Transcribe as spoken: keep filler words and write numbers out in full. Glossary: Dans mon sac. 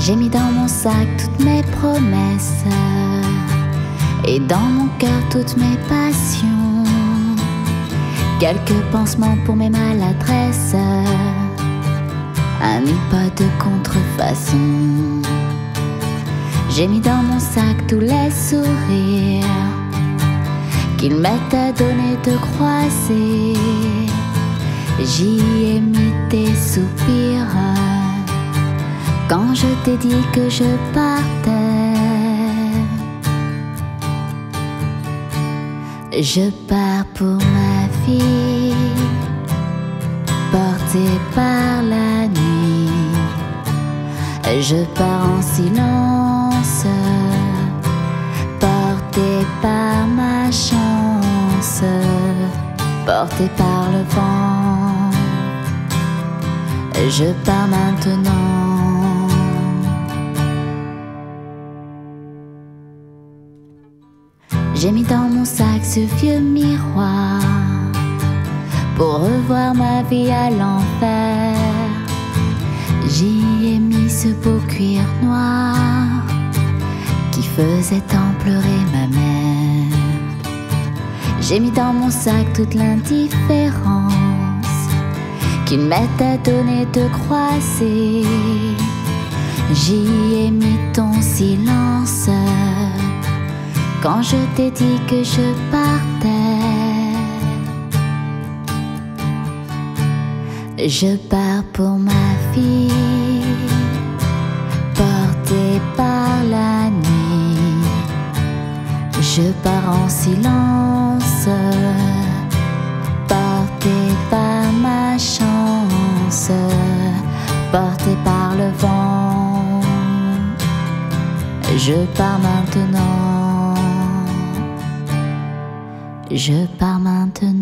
J'ai mis dans mon sac toutes mes promesses et dans mon cœur toutes mes passions. Quelques pansements pour mes maladresses, un nid de contrefaçon. J'ai mis dans mon sac tous les sourires qu'il m'était donné de croiser. J'y ai mis tes soupirs quand je t'ai dit que je partais. Je pars pour ma vie, portée par la nuit. Je pars en silence, portée par ma chance, portée par le vent. Je pars maintenant. J'ai mis dans mon sac ce vieux miroir pour revoir ma vie à l'envers. J'y ai mis ce beau cuir noir qui faisait tant pleurer ma mère. J'ai mis dans mon sac toute l'indifférence qu'il m'était donné de croiser. J'y ai mis ton silence quand je t'ai dit que je partais. Je pars pour ma vie, portée par la nuit. Je pars en silence, portée par ma chance, portée par le vent. Je pars maintenant. Je pars maintenant.